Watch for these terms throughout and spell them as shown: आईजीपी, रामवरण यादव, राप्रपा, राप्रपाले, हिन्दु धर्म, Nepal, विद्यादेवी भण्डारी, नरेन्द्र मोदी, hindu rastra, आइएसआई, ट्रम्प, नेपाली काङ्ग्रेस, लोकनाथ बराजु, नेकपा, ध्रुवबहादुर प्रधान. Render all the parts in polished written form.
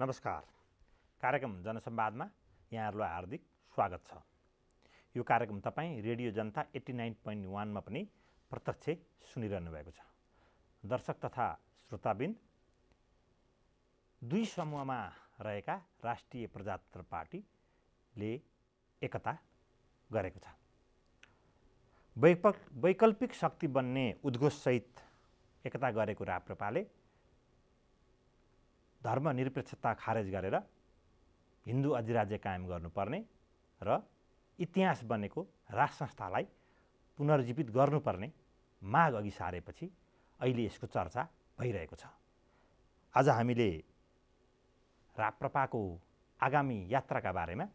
नमस्कार। कार्यक्रम जनसंवादमा यहाँहरुलाई हार्दिक स्वागत छ। यो कार्यक्रम तपाई रेडियो जनता 89.1 मा पनि प्रत्यक्ष सुनिरहनु भएको छ। दर्शक तथा श्रोताबिन्द, दुई समूहमा रहेका राष्ट्रिय प्रजातन्त्र पार्टीले एकता गरेको छ। वैकल्पिक शक्ति बन्ने उद्घोषसहित एकता गरेको राप्रपाले धर्मनिरपेक्षता खारेज गरेर हिन्दू अधिराज्य कायम गर्नुपर्ने र इतिहास बनेको राष्ट्र संस्थालाई पुनर्जीवित गर्नुपर्ने माग अघि सारेपछि अहिले यसको चर्चा भइरहेको छ। आज हामीले राप्रपाको आगामी यात्राका बारेमा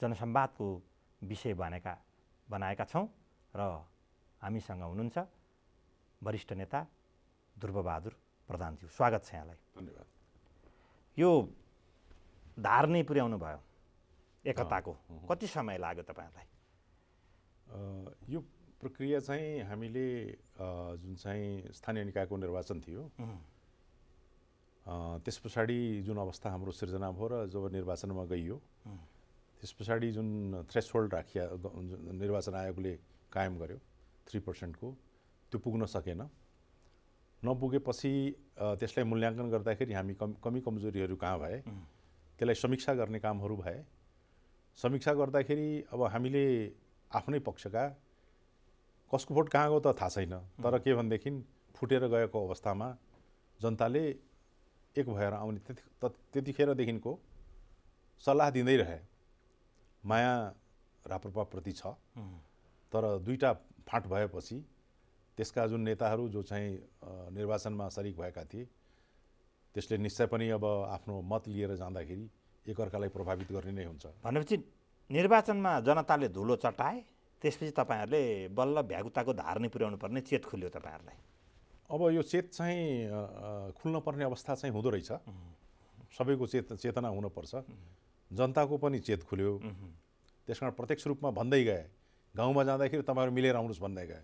जनसंवादको विषय बनाएका छौं र हामीसँग हुनुहुन्छ वरिष्ठ नेता ध्रुवबहादुर प्रधानज्यू। स्वागत छ यहाँलाई। धन्यवाद। यो धार नै पुर्याउनु भयो एकताको, कति समय लाग्यो तपाईलाई? यो प्रक्रिया चाहिँ हामीले जुन चाहिँ स्थानीय निकायको निर्वाचन थियो त्यस पछाडि जुन अवस्था हाम्रो सिर्जना भयो र जब निर्वाचनमा गइयो त्यस पछाडि जुन थ्रेसहोल्ड राखिया निर्वाचन आयोगले कायम गर्यो 3%को, त्यो पुग्न सकेन। नपुगेपछि त्यसलाई मूल्याङ्कन गर्दाखेरि हामी कमी कमजोरीहरू कहाँ भए त्यसलाई समीक्षा गर्ने कामहरू भए। समीक्षा गर्दाखेरि अब हामीले आफ्नै पक्षका कसको भोट कहाँ गयो त थाहा छैन, तर के भनेदेखि फुटेर गएको अवस्थामा जनताले एक भएर आउने त्यतिखेरदेखिको सल्लाह दिँदै रहे। माया राप्रपाप्रति छ, तर दुईटा फाँट भएपछि त्यसका जुन नेताहरू जो चाहिँ निर्वाचनमा सरीक भएका थिए त्यसले निश्चय पनि अब आफ्नो मत लिएर जाँदाखेरि एकअर्कालाई प्रभावित गर्ने नै हुन्छ। भनेपछि निर्वाचनमा जनताले धुलो चटाए, त्यसपछि तपाईहरुले बल्ल भ्यागुताको धार नै पुर्याउनु पर्ने चेत खुल्यो तपाईहरुलाई। अब यो चेत चाहिँ खुल्न पर्ने अवस्था चाहिँ हुँदो रहेछ। सबैको चेतना हुनुपर्छ, जनताको पनि चेत खुल्यो। त्यसकारण प्रत्यक्ष रूपमा भन्दै गए, गाउँमा जाँदाखेरि तपाईहरु मिलेर आउनुस् भन्दै गए।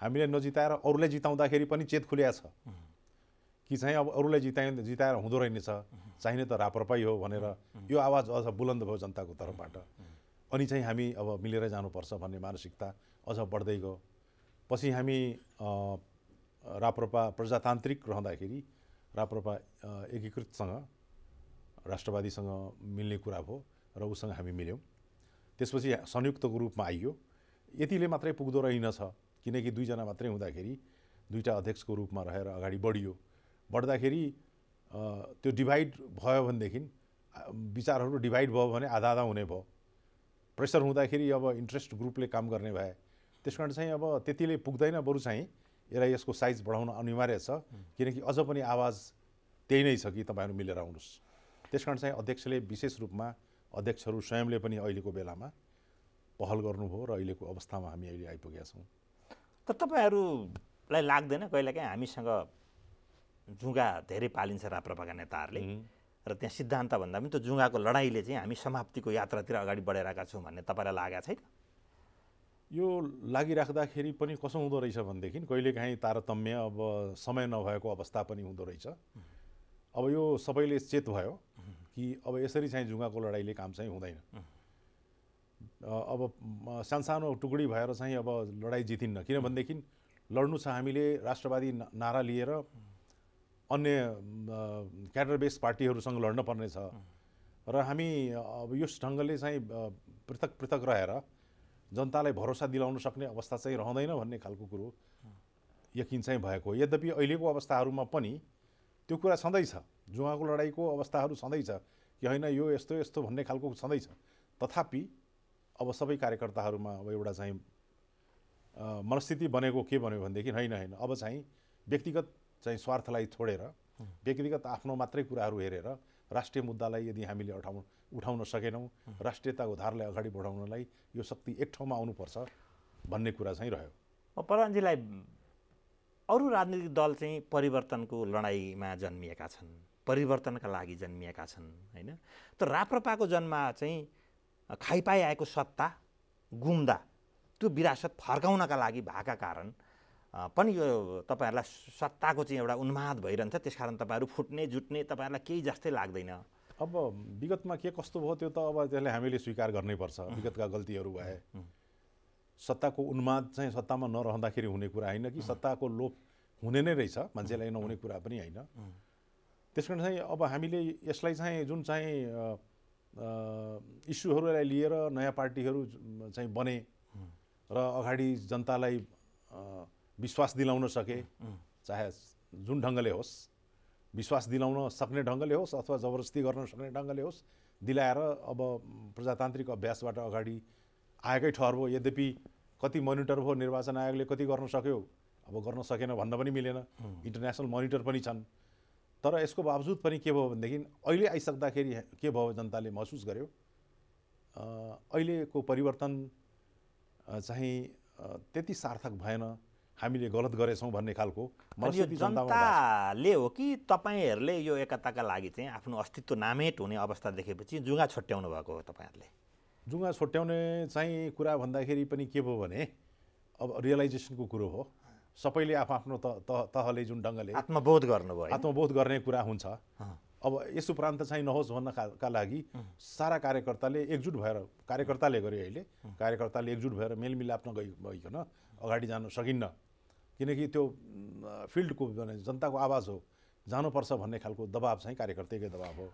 हामीले नजिताएर अरूले जिताउँदाखेरि पनि चेत खुल्या छ कि चाहिँ अब अरूले जिताएर हुँदो रहेछ, चाहिने त राप्रपा हो भनेर यो आवाज अझ बुलन्द भयो जनताको तर्फबाट। अनि चाहिँ हामी अब मिलेर जानुपर्छ भन्ने मानसिकता अझ बढ्दै गयो। पछि हामी राप्रपा प्रजातान्त्रिक रहँदाखेरि राप्रपा एकीकृतसँग राष्ट्रवादीसँग मिल्ने कुरा भयो र उसँग हामी मिल्यौँ। त्यसपछि संयुक्तको रूपमा आइयो। यतिले मात्रै पुग्दो रहेनछ, किनकि दुईजना मात्रै हुँदाखेरि दुईटा अध्यक्षको रूपमा रहेर अगाडि बढियो। बढ्दाखेरि त्यो डिभाइड भयो भनेदेखि विचारहरू डिभाइड भयो भने आधा आधा हुने भयो। प्रेसर हुँदाखेरि अब इन्ट्रेस्ट ग्रुपले काम गर्ने भए। त्यसकारण चाहिँ अब त्यतिले पुग्दैन, बरु चाहिँ यसलाई यसको साइज बढाउन अनिवार्य छ, किनकि अझ पनि आवाज त्यही नै छ कि तपाईँहरू मिलेर आउनुहोस्। त्यसकारण चाहिँ अध्यक्षले विशेष रूपमा अध्यक्षहरू स्वयंले पनि अहिलेको बेलामा पहल गर्नुभयो र अहिलेको अवस्थामा हामी अहिले आइपुगेका छौँ। तर तपाईहरुलाई लाग्दैन कहिलेकाहीँ हामीसँग जुङ्गा धेरै पालिन्छ राप्रपाका नेताहरूले र त्यहाँ सिद्धान्तभन्दा पनि त्यो जुङ्गाको लडाईले चाहिँ हामी समाप्तिको यात्रातिर अगाडि बढाइरहेका छौँ भन्ने तपाईलाई लागेको छैन? यो लागिराख्दाखेरि पनि कसो हुँदो रहेछ भनेदेखि कहिलेकाहीँ तारतम्य अब समय नभएको अवस्था पनि हुँदो रहेछ। अब यो सबैले चेत भयो कि अब यसरी चाहिँ जुङ्गाको लडाईले काम चाहिँ हुँदैन। अब सानसानो टुकडी भएर चाहिँ अब लडाई जितिन्न, किनभनेदेखि लड्नु छ हामीले राष्ट्रवादी नारा लिएर अन्य क्याडर बेस पार्टीहरूसँग लड्न पर्नेछ र हामी अब यस ढङ्गले चाहिँ पृथक पृथक रहेर जनतालाई भरोसा दिलाउन सक्ने अवस्था चाहिँ रहँदैन भन्ने खालको कुरो यकिन चाहिँ भएको। यद्यपि अहिलेको अवस्थाहरूमा पनि त्यो कुरा छँदैछ, जुवाको लडाईको अवस्थाहरू छँदैछ कि होइन यो यस्तो यस्तो भन्ने खालको छँदैछ। तथापि अब सबै कार्यकर्ताहरूमा अब एउटा चाहिँ मनस्थिति बनेको के भन्यो भनेदेखि होइन होइन अब चाहिँ व्यक्तिगत चाहिँ स्वार्थलाई छोडेर व्यक्तिगत आफ्नो मात्रै कुराहरू हेरेर राष्ट्रिय मुद्दालाई यदि हामीले उठाउन सकेनौँ, राष्ट्रियताको धारलाई अगाडि बढाउनलाई यो शक्ति एक ठाउँमा आउनुपर्छ भन्ने कुरा चाहिँ रह्यो। म प्रधानजीलाई, अरू राजनीतिक दल चाहिँ परिवर्तनको लडाईँमा जन्मिएका छन्, परिवर्तनका लागि जन्मिएका छन् होइन, तर राप्रपाको जन्म चाहिँ खाइपाइ आएको सत्ता गुम्दा त्यो विरासत फर्काउनका लागि भएका कारण पनि यो तपाईहरुलाई सत्ताको चाहिँ एउटा उन्माद भइरन्छ, त्यसकारण तपाईहरु फुट्ने जुट्ने तपाईहरुलाई केही जस्तै लाग्दैन। अब विगतमा के कस्तो भयो त्यो त अब त्यसले हामीले स्वीकार गर्नुपर्छ। विगतका गल्तीहरु भए, सत्ताको उन्माद चाहिँ सत्तामा नरहँदाखेरि हुने कुरा हैन कि सत्ताको लोभ हुने नै रहेछ, मान्छेलाई नहुने कुरा पनि हैन। त्यसकारण चाहिँ अब हामीले यसलाई चाहिँ जुन चाहिँ इश्युहरुलाई लिएर नयाँ पार्टीहरु चाहिँ बने र अगाडि जनतालाई विश्वास दिलाउन सके, चाहे जुन ढंगले होस्, विश्वास दिलाउन सक्ने ढंगले होस् अथवा जबरजस्ती गर्न सक्ने ढंगले होस्, दिलाएर अब प्रजातान्त्रिक अभ्यासबाट अगाडि आएकै ठहर भयो। यद्यपि कति मोनिटर भयो, निर्वाचन आयोगले कति गर्न सक्यो, अब गर्न सकेन भन्न पनि मिलेन, इन्टरनेशनल मोनिटर पनि छन्। तर यसको बावजुद पनि के भयो भनेदेखि अहिले आइसक्दाखेरि के भयो, जनताले महसुस गर्यो अहिलेको परिवर्तन चाहिँ त्यति सार्थक भएन, हामीले गलत गरेछौँ भन्ने खालको जनताले हो कि तपाईहरुले यो एकताका लागि चाहिँ आफ्नो अस्तित्व नामेट हुने अवस्था देखेपछि जुगा छोट्याउनु भएको हो? तपाईहरुले जुगा छोट्याउने चाहिँ कुरा भन्दाखेरि पनि के भयो भने अब रियलाइजेसनको कुरो हो। सबैले आफ्नो तहले जुन ढंगले आत्मबोध गर्नुभयो, आत्मबोध गर्ने कुरा हुन्छ। अब यस उपरान्त चाहिँ नहोस् भन्नका लागि सारा कार्यकर्ताले एकजुट भएर, कार्यकर्ताले गरे अहिले, कार्यकर्ताले एकजुट भएर मेलमिलाप नगइकन अगाडि जान सकिन्न, किनकि त्यो फिल्डको जनताको आवाज हो, जानुपर्छ भन्ने खालको दबाब चाहिँ कार्यकर्ताकै दबाब हो।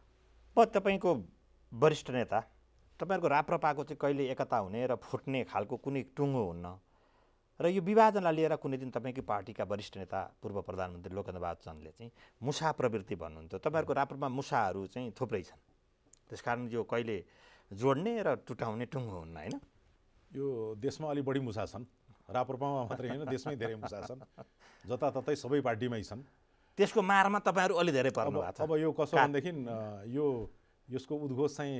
म तपाईको वरिष्ठ नेता, तपाईहरुको राप्रपाको चाहिँ कहिले एकता हुने र फुट्ने खालको कुनै टुङ्गो हुन्न र यो विभाजनलाई लिएर कुनै दिन तपाईकै पार्टीका वरिष्ठ नेता पूर्व प्रधानमन्त्री लोकनाथ बराजुले चाहिँ मुसा प्रवृत्ति भन्नुहुन्थ्यो। तपाईहरुको राप्रपामा मुसाहरू चाहिँ थुप्रै छन्, त्यसकारण यो कहिले जोड्ने र टुटाउने टुङ्गो हुन्न, हैन? यो देशमा अलि बढी मुसा छन्, राप्रपामा मात्रै हैन, देशमै धेरै मुसा छन्, जताततै सबै पार्टीमै छन्। त्यसको मारमा तपाईहरु अलि धेरै पर्नु भएको छ। अब यो कसो भनेदेखि यो यसको उद्घोष चाहिँ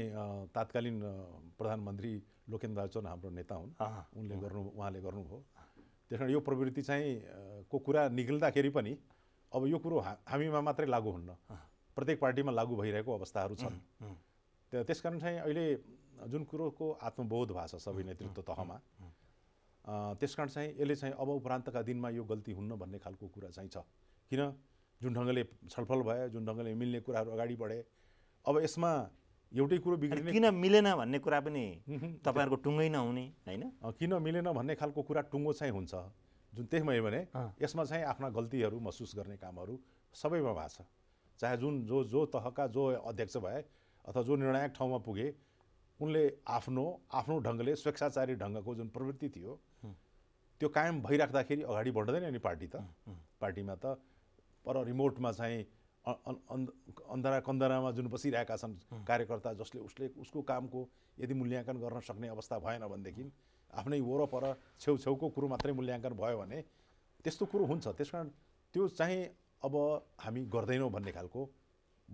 तत्कालीन प्रधानमन्त्री लोकनाथ बराजु हाम्रो नेता हुन्, उहाँले गर्नुभयो। त्यसकारण यो प्रवृत्ति चाहिँ को कुरा निकल्दाखेरि पनि अब यो कुरो हामीमा मात्रै लागू हुन्न, प्रत्येक पार्टीमा लागू भइरहेको अवस्थाहरू छन्। त्यसकारण चाहिँ अहिले जुन कुरोको आत्मबोध भएको छ सबै नेतृत्व तहमा, त्यसकारण चाहिँ यसले चाहिँ अब उपरान्तका दिनमा यो गल्ती हुन्न भन्ने खालको कुरा चाहिँ छ। किन जुन ढंगले छलफल भयो, जुन ढंगले मिल्ने कुराहरू अगाडि बढे, अब यसमा एउटै कुरो बिग्रिने, किन मिलेन भन्ने कुरा पनि तपाईहरुको टुङ्गै नहुने, हैन? किन मिलेन भन्ने खालको कुरा टुङ्गो चाहिँ हुन्छ जुन त्यसमै भने यसमा चाहिँ आफ्ना गल्तीहरू महसुस गर्ने कामहरू सबैमा भएको छ। चाहे जुन जो जो तहका जो अध्यक्ष भए अथवा जो निर्णायक ठाउँमा पुगे, उनले आफ्नो आफ्नो ढंगले स्वेच्छाचारी ढंगको जुन प्रवृत्ति थियो त्यो कायम भइराख्दाखेरि अगाडि बढ्दैन नि पार्टी त। पार्टीमा त पर रिमोटमा चाहिँ अन्धरा कन्दरामा जुन बसिरहेका छन् कार्यकर्ता, जसले उसको कामको यदि मूल्याङ्कन गर्न सक्ने अवस्था भएन भनेदेखि आफ्नै वरपर छेउछेउको कुरो मात्रै मूल्याङ्कन भयो भने त्यस्तो कुरो हुन्छ। त्यसकारण त्यो चाहिँ अब हामी गर्दैनौँ भन्ने खालको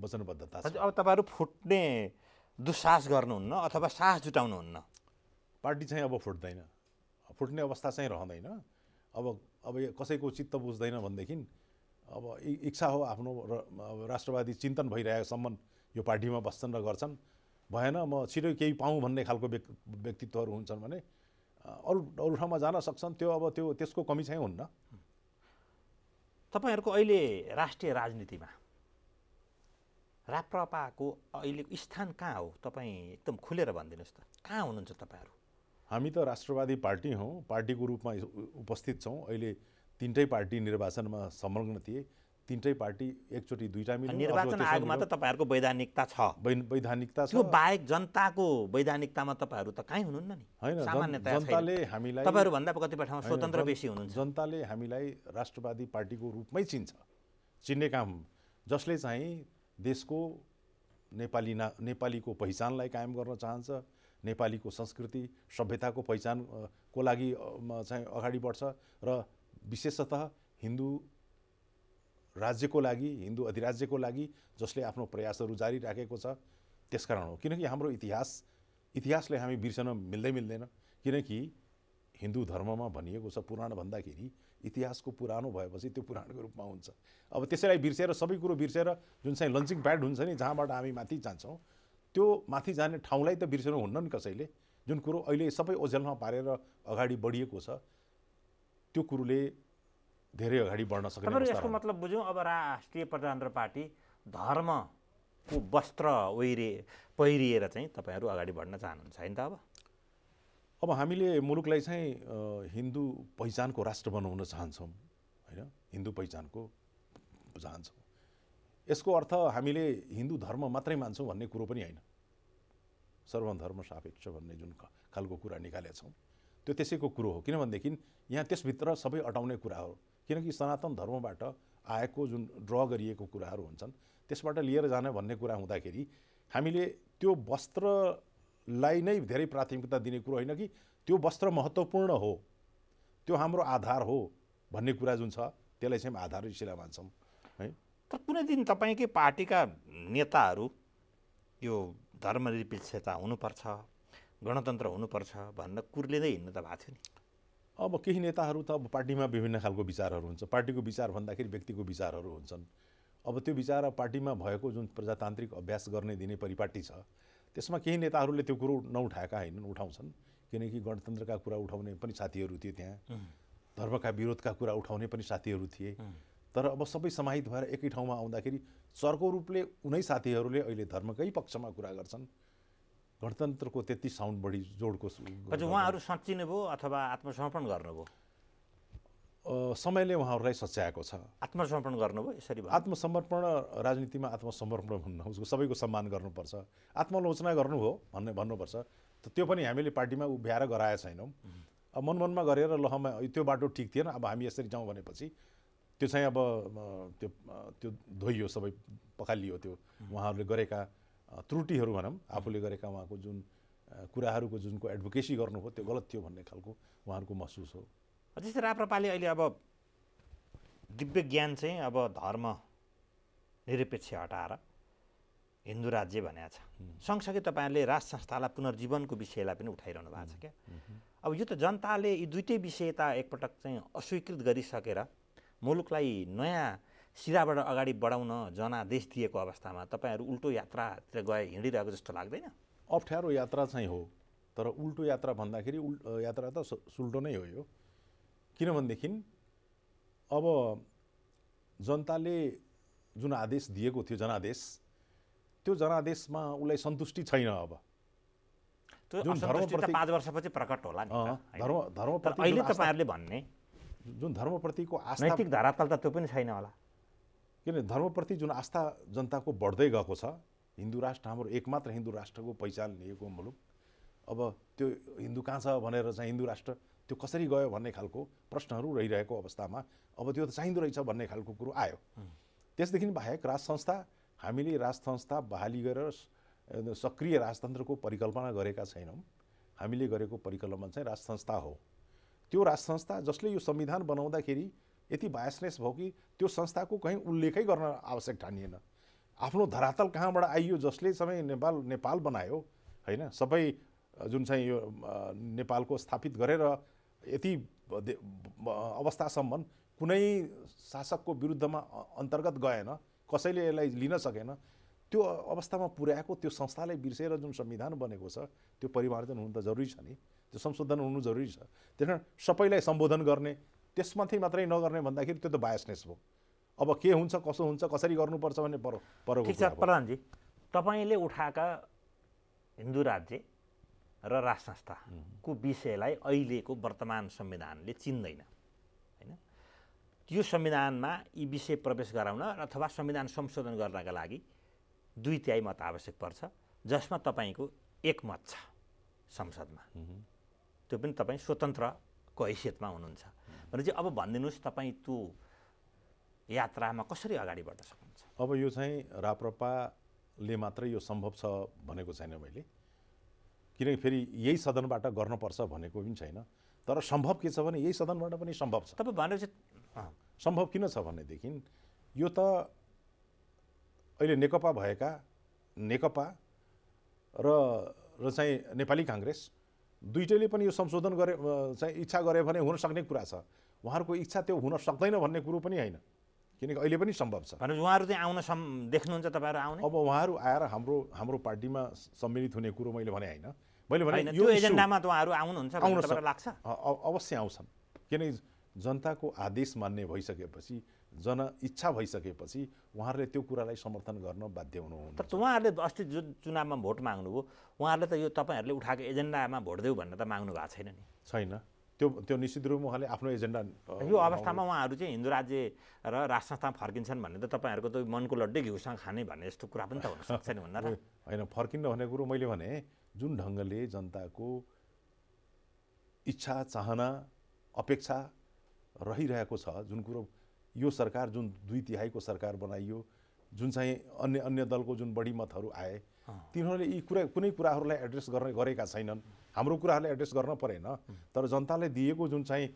वचनबद्धता छ। अब तपाईहरु फुट्ने दुस्साहस गर्नुहुन्न अथवा साहस जुटाउनुहुन्न? पार्टी चाहिँ अब फुट्दैन, फुट्ने अवस्था चाहिँ रहँदैन। अब कसैको चित्त बुझ्दैन भनेदेखि अब इच्छा हो आफ्नो राष्ट्रवादी चिन्तन भइरहेसम्म यो पार्टीमा बस्छन् र गर्छन्, भएन म छिटो केही पाऊँ भन्ने खालको व्यक्तित्वहरू हुन्छन् भने अरू ठाउँमा जान सक्छन्। त्यो अब त्यसको कमी चाहिँ हुन्न। तपाईहरुको अहिले राष्ट्रिय राजनीतिमा राप्रपाको अहिलेको स्थान कहाँ हो? तपाईँ एकदम खुलेर भनिदिनुहोस् त, कहाँ हुनुहुन्छ तपाईहरु? हामी त राष्ट्रवादी पार्टी हौँ, पार्टीको रूपमा उपस्थित छौँ। अहिले तीनटै पार्टी निर्वाचनमा संलग्न थिए, तीनटै पार्टी एकचोटि दुईटा मिलेर निर्वाचन आयोगमा त तपाईहरुको वैधानिकता छ, वैधानिकता छ। त्यो बाहेक जनताको वैधानिकतामा तपाईहरु त कहीँ हुनुहुन्न नि, सामान्यतया जनताले हामीलाई तपाईहरु भन्दा कतिपय ठाउँमा स्वतन्त्र बेसी हुनुहुन्छ। जनताले हामीलाई राष्ट्रवादी पार्टीको रूपमै चिन्छ, चिन्ने काम, जसले चाहिँ देशको नेपालीको पहिचानलाई कायम गर्न चाहन्छ, नेपालीको संस्कृति सभ्यताको पहिचानको लागि चाहिँ अगाडि बढ्छ र विशेषतः हिन्दू राज्यको लागि, हिन्दू अधिराज्यको लागि जसले आफ्नो प्रयासहरू जारी राखेको छ, त्यसकारण हो। किनकि हाम्रो इतिहासलाई हामी बिर्सन मिल्दैन। किनकि हिन्दू धर्ममा भनिएको छ पुराण भन्दाखेरि इतिहासको पुरानो भएपछि त्यो पुराणको रूपमा हुन्छ। अब त्यसैलाई बिर्सेर, सबै कुरो बिर्सेर जुन चाहिँ लन्चिङ प्याड हुन्छ नि, जहाँबाट हामी माथि जान्छौँ, त्यो माथि जाने ठाउँलाई त बिर्सनु हुन्न नि कसैले। जुन कुरो अहिले सबै ओझेलमा पारेर अगाडि बढिएको छ त्यो कुरोले धेरै अगाडि बढ्न सक्ने अवस्था। यसको मतलब बुझौँ, अब राष्ट्रिय प्रजातन्त्र पार्टी धर्मको वस्त्र पहिरिएर चाहिँ तपाईहरू अगाडि बढ्न चाहनुहुन्छ हैन त? अब हामीले मुलुकलाई चाहिँ हिन्दू पहिचानको राष्ट्र बनाउन चाहन्छौँ हैन, हिन्दू पहिचानको चाहन्छौँ। यसको अर्थ हामीले हिन्दू धर्म मात्रै मान्छौँ भन्ने कुरो पनि हैन, सर्वधर्म सापेक्ष भन्ने जुन खालको कुरा निकालेका छौँ त्यो त्यसैको कुरो हो। किनभनेदेखि यहाँ त्यसभित्र सबै अटाउने कुरा हो, किनकि सनातन धर्मबाट आएको जुन ड्र गरिएको कुराहरू हुन्छन् त्यसबाट लिएर जान भन्ने कुरा हुँदाखेरि हामीले त्यो वस्त्रलाई नै धेरै प्राथमिकता दिने कुरो होइन कि त्यो वस्त्र महत्त्वपूर्ण हो, त्यो हाम्रो आधार हो भन्ने कुरा जुन छ त्यसलाई चाहिँ आधार शिला मान्छौँ है। तर कुनै दिन तपाईँकै पार्टीका नेताहरू यो धर्मनिरपेक्षता हुनुपर्छ, गणतन्त्र हुनुपर्छ भन्न कुर्लिँदै हिँड्नु त भएको थियो नि। अब केही नेताहरू त अब पार्टीमा विभिन्न खालको विचारहरू हुन्छ, पार्टीको विचार भन्दाखेरि व्यक्तिको विचारहरू हुन्छन्। अब त्यो विचार पार्टीमा भएको जुन प्रजातान्त्रिक अभ्यास गर्ने दिने परिपाटी छ त्यसमा केही नेताहरूले त्यो कुरो नउठाएका हैनन्, उठाउँछन्। किनकि गणतन्त्रका कुरा उठाउने पनि साथीहरू थिए त्यहाँ, धर्मका विरोधका कुरा उठाउने पनि साथीहरू थिए। तर अब सबै समाहित भएर एकै ठाउँमा आउँदाखेरि चर्को रूपले उनै साथीहरूले अहिले धर्मकै पक्षमा कुरा गर्छन्, गणतन्त्रको त्यति साउन्ड बढी जोडको। उहाँहरू सच्चिनु भयो अथवा आत्मसमर्पण गर्नुभयो? समयले उहाँहरूलाई सच्याएको छ। आत्मसमर्पण गर्नुभयो? यसरी आत्मसमर्पण राजनीतिमा आत्मसमर्पण भन्न उसको सबैको सम्मान गर्नुपर्छ, आत्मलोचना गर्नुभयो भन्ने भन्नुपर्छ। त्यो पनि हामीले पार्टीमा उभ्याएर गराएका छैनौँ। अब मनमा गरेर लहमा त्यो बाटो ठिक थिएन, अब हामी यसरी जाउँ भनेपछि त्यो चाहिँ अब त्यो धोइयो, सबै पखालियो। त्यो उहाँहरूले गरेका त्रुटिहरू भनौँ, आफूले गरेका उहाँको जुन कुराहरूको जुनको एडभोकेसी गर्नुभयो त्यो गलत थियो भन्ने खालको उहाँहरूको महसुस हो। जस्तै राप्रपाले अहिले अब दिव्य ज्ञान चाहिँ अब धर्म निरपेक्ष हटाएर हिन्दू राज्य भनेको छ। सँगसँगै तपाईँहरूले राज संस्थालाई पुनर्जीवनको विषयलाई पनि उठाइरहनु भएको छ क्या। अब यो त जनताले यी दुईटै विषय त एकपटक चाहिँ अस्वीकृत गरिसकेर मुलुकलाई नयाँ सिराबाट अगाडि बढाउन जनादेश दिएको अवस्थामा तपाईँहरू उल्टो यात्रातिर गए हिँडिरहेको जस्तो लाग्दैन? अप्ठ्यारो यात्रा चाहिँ हो, तर उल्टो यात्रा भन्दाखेरि यात्रा त सुल्टो नै हो यो। किनभनेदेखि अब जनताले जुन आदेश दिएको थियो जनादेश, त्यो जनादेशमा उसलाई सन्तुष्टि छैन। अब त्यो धर्मप्रति 5 वर्षपछि प्रकट होला नि धर्मप्रति अहिले तपाईँहरूले भन्ने जुन धर्मप्रतिको आस्था, नैतिक धरातल त त्यो पनि छैन होला। किन धर्मप्रति जुन आस्था जनताको बढ्दै गएको छ, हिन्दू राष्ट्र हाम्रो एकमात्र हिन्दू राष्ट्रको पहिचान लिएको मुलुक, अब त्यो हिन्दू कहाँ छ भनेर चाहिँ हिन्दू राष्ट्र त्यो कसरी गयो भन्ने खालको प्रश्नहरू रहिरहेको अवस्थामा अब त्यो त चाहिँदो रहेछ भन्ने खालको कुरो आयो। त्यसदेखि बाहेक राज संस्था, हामीले राज संस्था बहाली गरेर सक्रिय राजतन्त्रको परिकल्पना गरेका छैनौँ। हामीले गरेको परिकल्पना चाहिँ राज संस्था हो। त्यो राज संस्था जसले यो संविधान बनाउँदाखेरि यति बायसनेस भयो कि त्यो संस्थाको कहीँ उल्लेखै गर्न आवश्यक ठानिएन। आफ्नो धरातल कहाँबाट आइयो, जसले समय नेपाल बनायो हैन, सबै जुन चाहिँ यो नेपालको स्थापित गरेर यति अवस्थासम्म कुनै शासकको विरुद्धमा अन्तर्गत गएन, कसैले यसलाई लिन सकेन, त्यो अवस्थामा पुर्याएको त्यो संस्थालाई बिर्सेर जुन संविधान बनेको छ त्यो परिवर्तन हुनु त जरुरी छ नि, त्यो संशोधन हुनु जरुरी छ। त्यसकारण सबैलाई सम्बोधन गर्ने, त्यसमाथि मात्रै नगर्ने भन्दाखेरि त्यो त बायसनेस भयो। अब के हुन्छ, कसो हुन्छ, कसरी गर्नुपर्छ भन्ने परो। ठिक छ प्रधानजी, तपाईँले उठाएका हिन्दू राज्य र राज संस्थाको विषयलाई अहिलेको वर्तमान संविधानले चिन्दैन हैन। यो संविधानमा यी विषय प्रवेश गराउन अथवा संविधान संशोधन गर्नका लागि 2/3 मत आवश्यक पर्छ, जसमा तपाईँको 1 मत छ संसदमा, त्यो पनि तपाईँ स्वतन्त्रको हैसियतमा हुनुहुन्छ। भनेपछि अब भनिदिनुहोस् तपाईँ त्यो यात्रामा कसरी अगाडि बढ्न सक्नुहुन्छ? अब यो चाहिँ राप्रपाले मात्रै यो सम्भव छ भनेको छैन मैले, किनकि फेरि यही सदनबाट गर्नुपर्छ भनेको पनि छैन। तर सम्भव के छ भने यही सदनबाट पनि सम्भव छ। तपाईँ भनेपछि सम्भव किन छ भनेदेखि यो त अहिले नेकपा र चाहिँ नेपाली काङ्ग्रेस दुईटैले पनि यो संशोधन गरे चाहिँ इच्छा गरे भने हुन सक्ने कुरा छ। उहाँहरूको इच्छा त्यो हुन सक्दैन भन्ने कुरो पनि होइन, किनकि अहिले पनि सम्भव छ। उहाँहरू चाहिँ आउन देख्नुहुन्छ तपाईँहरू आउने? अब उहाँहरू आएर हाम्रो पार्टीमा सम्मिलित हुने कुरो मैले भने होइन, मैले भने यो एजेन्डामा त उहाँहरू आउनुहुन्छ भन्ने लाग्छ। अवश्य आउँछन्, किनकि जनता को आदेश मान्ने भइसकेपछि जनइच्छा भइसकेपछि उहाँहरूले त्यो कुरालाई समर्थन गर्न बाध्य हुनुहुन्छ। तर उहाँहरूले अस्ति जुन चुनावमा भोट माग्नुभयो उहाँहरूले त यो तपाईहरुले उठाएको एजेन्डामा भोट देऊ भन्न त माग्नु भएको छैन नि। छैन, त्यो त्यो निश्चित रूपमा उहाँले आफ्नो एजेन्डा यो अवस्थामा उहाँहरू चाहिँ हिन्दू राज्य र राष्ट्र संस्थामा फर्किन्छन् भन्ने त तपाईहरुको त मनको लड्डे घिउसँग खाने भन्ने यस्तो कुरा पनि त हुन सक्छ नि भन्ना। हैन, फर्किन्न भन्ने कुरा मैले भने जुन ढंगले जनताको इच्छा चाहना अपेक्षा रहिरहेको छ, जुन कुरो यो सरकार जुन 2/3 को सरकार बनाइयो, जुन चाहिँ अन्य अन्य दलको जुन बढी मतहरू आए तिनीहरूले यी कुरा कुनै कुराहरूलाई एड्रेस गर्ने गरेका छैनन्। हाम्रो कुराहरूले एड्रेस गर्न परेन, तर जनताले दिएको जुन चाहिँ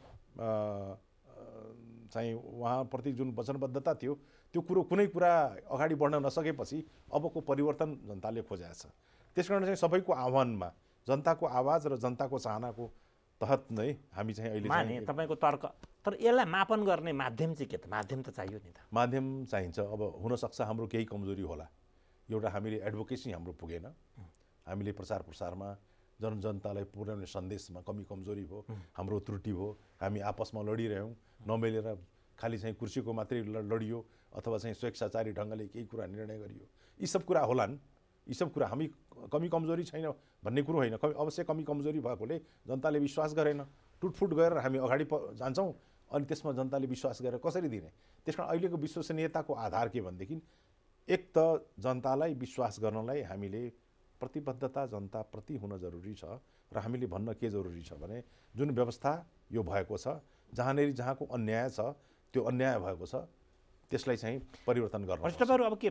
उहाँप्रति जुन वचनबद्धता थियो त्यो कुरो कुनै कुरा अगाडि बढ्न नसकेपछि अबको परिवर्तन जनताले खोजेको छ। त्यसकारण चाहिँ सबैको आह्वानमा जनताको आवाज र जनताको चाहनाको तहत नै हामी चाहिँ अहिले माने तपाईको तर्क। तर यसलाई मापन गर्ने माध्यम चाहिँ के त? माध्यम त चाहियो नि त। माध्यम चाहिन्छ। अब हुन सक्छ हाम्रो केही कमजोरी होला, एउटा हामीले एडभोकेसी हाम्रो पुगेन, हामीले प्रचार प्रसारमा जनतालाई पुर्याउने सन्देशमा कमी कमजोरी भयो, हाम्रो त्रुटि भयो, हामी आपसमा लडिरह्यौं नमिलेर खाली चाहिँ कुर्सीको मात्रै लडियो अथवा चाहिँ स्वेच्छाचारी ढंगले केही कुरा निर्णय गरियो। यी सब कुरा होलान्, यी सब कुरा हामी कमी कमजोरी छैन भन्ने कुरो हैन। अवश्य कमी कमजोरी भएकोले जनताले विश्वास गरेन, टुटफुट गरेर हामी अगाडि जान्छौं अनि त्यसमा जनताले विश्वास गरेर कसरी दिने? त्यसकारण अहिलेको विश्वसनीयताको आधार के भनेदेखि एक त जनतालाई विश्वास गर्नलाई हामीले प्रतिबद्धता जनता प्रति हुन जरुरी छ र हामीले भन्न के जरुरी छ भने जुन व्यवस्था यो भएको छ, जहाँनेरी जहाँको अन्याय छ त्यो अन्याय भएको छ त्यसलाई चाहिँ परिवर्तन गर्न। तपाईहरु अब के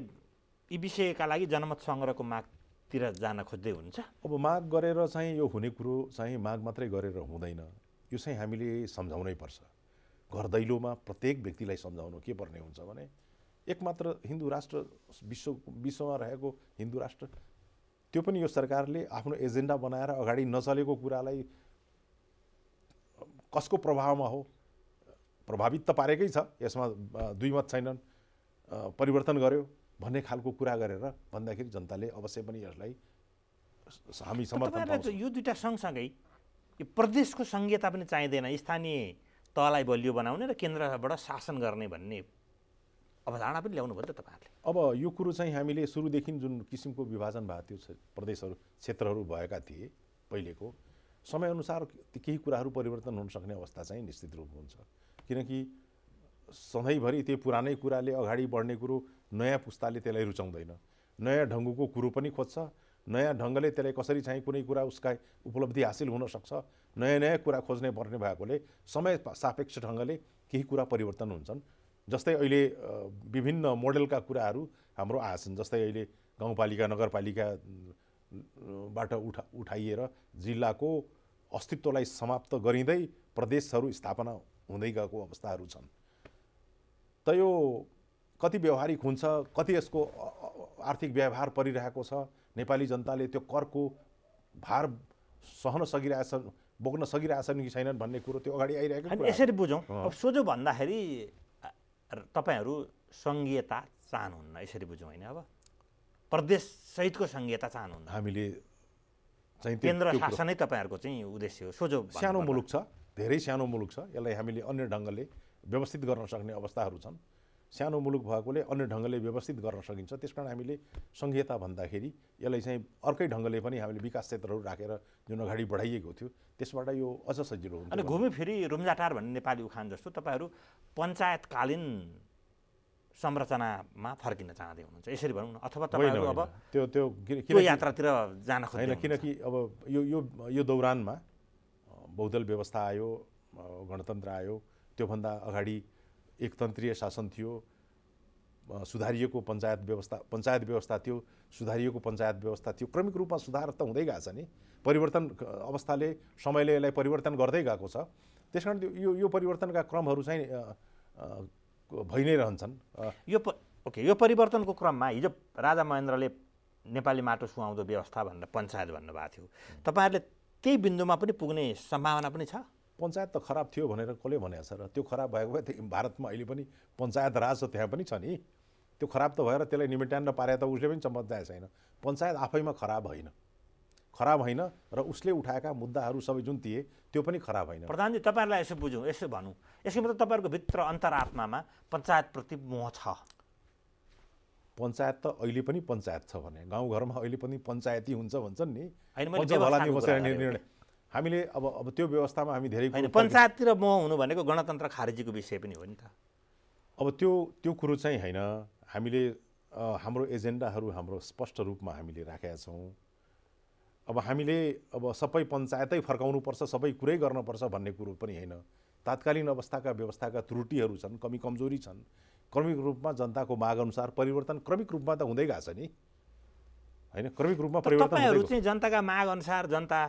यी विषयका लागि जनमत संग्रहको मागतिर जान खोज्दै हुनुहुन्छ? अब माग गरेर चाहिँ यो हुने कुरो चाहिँ माग मात्रै गरेर हुँदैन, यो चाहिँ हामीले सम्झाउनै पर्छ। घर दैलोमा प्रत्येक व्यक्तिलाई सम्झाउनु के पर्ने हुन्छ भने एकमात्र हिन्दू राष्ट्र, विश्वमा रहेको हिन्दू राष्ट्र, त्यो पनि यो सरकारले आफ्नो एजेन्डा बनाएर अगाडि नचलेको कुरालाई कसको प्रभावमा हो? प्रभावित त पारेकै छ, यसमा दुई मत छैनन्, परिवर्तन गर्यो भन्ने खालको कुरा गरेर भन्दाखेरि जनताले अवश्य पनि यसलाई हामी समर्थन गर्छौं। यो दुईटा सँगसँगै यो प्रदेशको संघीयता पनि चाहिँदैन, स्थानीय तहलाई बलियो बनाउने र केन्द्रबाट शासन गर्ने भन्ने अवधारणा पनि ल्याउनु भयो तपाईहरुले। अब यो कुरो चाहिँ हामीले सुरुदेखि जुन किसिमको विभाजन भएको थियो, प्रदेशहरू क्षेत्रहरू भएका थिए पहिलेको, समयअनुसार केही कुराहरू परिवर्तन हुन सक्ने अवस्था चाहिँ निश्चित रूपमा हुन्छ, किनकि सधैँभरि त्यो पुरानै कुराले अगाडि बढ्ने कुरो नयाँ पुस्ताले त्यसलाई रुचाउँदैन, नयाँ ढङ्गको कुरो पनि खोज्छ, नयाँ ढङ्गले त्यसलाई कसरी चाहिँ कुनै कुरा उसका उपलब्धि हासिल हुन सक्छ, नयाँ नयाँ कुरा खोज्नै पर्ने भएकोले समय सापेक्ष ढङ्गले केही कुरा परिवर्तन हुन्छन्। जस्तै अहिले विभिन्न मोडेलका कुराहरू हाम्रो आछन्, जस्तै अहिले गाउँपालिका नगरपालिकाबाट उठाइएर जिल्लाको अस्तित्वलाई समाप्त गरिँदै प्रदेशहरू स्थापना हुँदै गएको अवस्थाहरू छन्। त यो कति व्यवहारिक हुन्छ, कति यसको आर्थिक व्यवहार परिरहेको छ, नेपाली जनताले त्यो करको भार सहन सकिरहेछन्, बोक्न सकिरहेछन् कि छैनन् भन्ने कुरो त्यो अगाडि आइरहेको कुरा। यसरी बुझौँ, अब सोझो भन्दाखेरि तपाईहरु संघीयता चाहनुहुन्न, यसरी बुझौँ हैन? अब प्रदेश सहितको संघीयता चाहनुहुन्न, हामीले चाहिँ केन्द्र शासनै तपाईहरुको चाहिँ उद्देश्य हो। सोझो सानो मुलुक छ, धेरै सानो मुलुक छ, यसलाई हामीले अन्य ढंगले व्यवस्थित गर्न सक्ने अवस्थाहरू छन्। सानो मुलुक भएकोले अन्य ढंगले व्यवस्थित गर्न सकिन्छ। त्यसकारण हामीले संघीयता भन्दाखेरि यसलाई चाहिँ अर्कै ढंगले पनि हामीले विकास क्षेत्रहरू राखेर जुन अगाडि बढाइएको थियो त्यसबाट यो अझ सजिलो हुन्छ। अनि घुमी फेरि रुम्जाटार भन्ने नेपाली उखान जस्तो तपाईहरु पञ्चायतकालीन संरचनामा फर्किन चाहँदै हुनुहुन्छ, यसरी भनौँ न? अथवा तपाईहरु अब त्यो त्यो किन यात्रातिर जान खोज्नुहुन्छ? हैन, किनकि अब यो यो यो दौरानमा बहुदल व्यवस्था आयो, गणतन्त्र आयो, त्योभन्दा अगाडि एकतन्त्रीय शासन थियो, सुधारिएको पञ्चायत व्यवस्था थियो, सुधारिएको पञ्चायत व्यवस्था थियो। क्रमिक रूपमा सुधार त हुँदै गएको छ नि, परिवर्तन अवस्थाले समयले यसलाई परिवर्तन गर्दै गएको छ। त्यसकारण यो यो परिवर्तनका क्रमहरू चाहिँ भइ नै रहन्छन्। यो परिवर्तनको क्रममा हिजो राजा महेन्द्रले नेपाली माटो सुहाउँदो व्यवस्था भनेर पञ्चायत भन्नुभएको थियो, तपाईहरुले त्यही बिन्दुमा पनि पुग्ने सम्भावना पनि छ? पञ्चायत त खराब थियो भनेर कसले भनेको छ र? त्यो खराब भएको भए भारतमा अहिले पनि पञ्चायत राज छ, त्यहाँ पनि छ नि। त्यो खराब त भएर त्यसलाई निमेट्यान्न पारे त उसले पनि चम्मत जाए छैन। पञ्चायत आफैमा खराब होइन, खराब होइन र उसले उठाएका मुद्दाहरू सबै जुन थिए त्यो पनि खराब होइन। प्रधानजी तपाईहरुलाई यसो बुझौं, यसो भनौं, यसको मतलब तपाईहरुको भित्र अन्तरात्मामा पञ्चायतप्रति मोह छ। पञ्चायत त अहिले पनि पञ्चायत छ भने गाउँघरमा अहिले पनि पञ्चायती हुन्छ भन्छन् नि, निर्णय हामीले अब त्यो व्यवस्थामा हामी धेरै पञ्चायततिर मोह हुनु भनेको गणतन्त्र खारेजीको विषय पनि हो नि त। अब त्यो कुरो चाहिँ हैन, हामीले हाम्रो एजेन्डाहरू हाम्रो स्पष्ट रूपमा हामीले राखेका छौं। अब हामीले अब सबै पञ्चायतै फर्काउनुपर्छ, सबै कुरै गर्नुपर्छ भन्ने कुरो पनि हैन। तात्कालीन अवस्थाका व्यवस्थाका त्रुटिहरू छन्, कमी कमजोरी छन्, क्रमिक रूपमा जनताको माग अनुसार परिवर्तन क्रमिक रूपमा त हुँदै गएको छ नि, हैन? क्रमिक रूपमा परिवर्तन तपाईहरु चाहिँ जनताका माग अनुसार जनता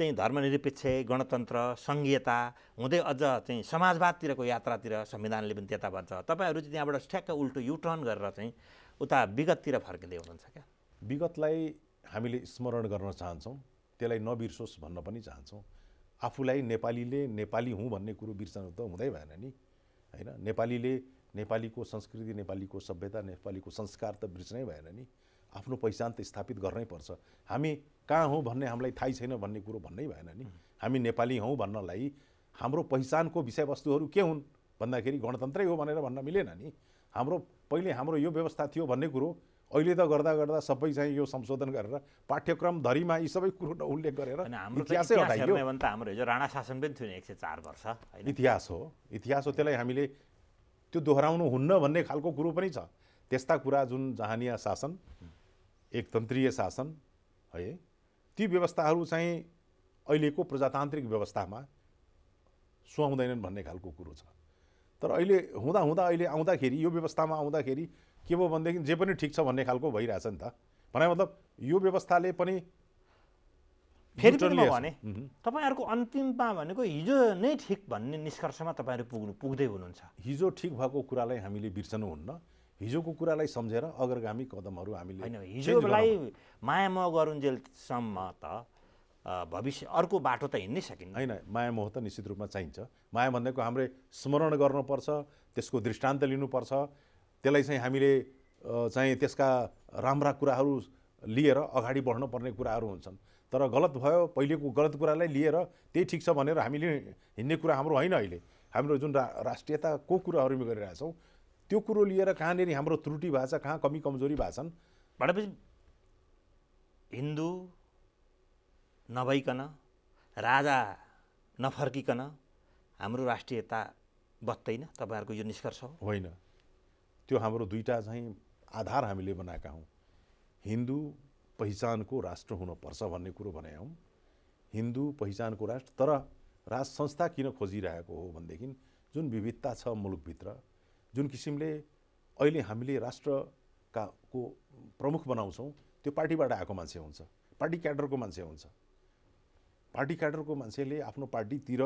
चाहिँ धर्मनिरपेक्ष गणतन्त्र संघीयता हुँदै अझ चाहिँ समाजवादतिरको यात्रातिर संविधानले पनि त्यता भन्छ। तपाईहरु चाहिँ त्यहाँबाट ठ्याक्क उल्टो युटर्न गरेर चाहिँ उता विगततिर फर्किँदै हुनुहुन्छ क्या? विगतलाई हामीले स्मरण गर्न चाहन्छौं, त्यसलाई नबिर्सोस् भन्न पनि चाहन्छौं। आफूलाई नेपालीले नेपाली हुँ भन्ने कुरो बिर्सनु त हुँदै भएन नि, हैन? नेपालीले नेपालीको संस्कृति नेपालीको सभ्यता नेपालीको संस्कार त बिर्सनै भएन नि, आफ्नो पहिचान त स्थापित गर्नै पर्छ। हामी कहाँ हौं भन्ने हामीलाई थाहै छैन भन्ने कुरो भन्नै भएन नि। हामी नेपाली हौं भन्नलाई हाम्रो पहिचानको विषयवस्तुहरू के हुन् भन्दाखेरि गणतन्त्रै हो भनेर भन्न मिलेन नि। हाम्रो पहिले हाम्रो यो व्यवस्था थियो भन्ने कुरो अहिले त गर्दा गर्दा सबै चाहिँ यो संशोधन गरेर पाठ्यक्रम धरीमा यी सबै कुरो उल्लेख गरेर इतिहासै हटाइयो। हाम्रो हिजो राणा शासन पनि थियो नि 104 वर्ष, हैन? इतिहास हो, त्यसलाई हामीले त्यो दोहोराउनु हुन्न भन्ने खालको कुरो पनि छ। त्यस्ता कुरा जुन जहानिया शासन, एकतन्त्रीय शासन है, ती व्यवस्थाहरू चाहिँ अहिलेको प्रजातान्त्रिक व्यवस्थामा सुहाउँदैनन् भन्ने खालको कुरो छ। तर अहिले हुँदा हुँदा अहिले आउँदाखेरि यो व्यवस्थामा आउँदाखेरि के भयो भनेदेखि जे पनि ठीक छ भन्ने खालको भइरहेछ नि त। भने मतलब यो व्यवस्थाले पनि फेरि पनि भने तपाईहरुको अन्तिममा भनेको हिजो नै ठीक भन्ने निष्कर्षमा तपाईहरु पुग्दै हुनुहुन्छ। हिजो ठीक भएको कुरालाई हामीले बिर्सनु हुन्न, हिजोको कुरालाई सम्झेर अग्रगामी कदमहरु हामीले हैन हिजोलाई माया मोह गरुन्जेलसम्म त भविष्य अर्को बाटो त हिँड्नै सकिन्न, हैन? माया मोह त निश्चित रूपमा चाहिन्छ। माया भनेको हामीले स्मरण गर्नुपर्छ, त्यसको दृष्टान्त लिनुपर्छ, त्यसलाई चाहिँ हामीले चाहिँ त्यसका राम्रा कुराहरू लिएर अगाडि बढ्न पर्ने कुराहरू हुन्छन्। तर गलत भयो, पहिलेको गलत कुरालाई लिएर त्यही ठीक छ भनेर हामीले हिँड्ने कुरा हाम्रो हैन। अहिले हाम्रो जुन राष्ट्रियताको कुराहरू हामी गरिरहेका छौं त्यो कुरो लिएर कहाँनेरि हाम्रो त्रुटि भाषा कहाँ कमी कमजोरी भाषन् भनेपछि हिन्दू नभइकन राजा नफर्किकन हाम्रो राष्ट्रियता बत्दैन तपाईहरुको यो निष्कर्ष होइन। त्यो हाम्रो दुईटा चाहिँ आधार हामीले बनाएका हौं। हिन्दू पहिचानको राष्ट्र हुनुपर्छ भन्ने कुरो भने हौं, हिन्दू पहिचानको राष्ट्र। तर राष्ट्र संस्था किन खोजिरहेको हो भनेदेखि जुन विविधता छ मुलुकभित्र, जुन किसिमले अहिले हामीले राष्ट्रका को प्रमुख बनाउँछौं त्यो पार्टीबाट आएको मान्छे हुन्छ, पार्टी क्याडरको मान्छे हुन्छ। पार्टी क्याडरको मान्छेले आफ्नो पार्टीतिर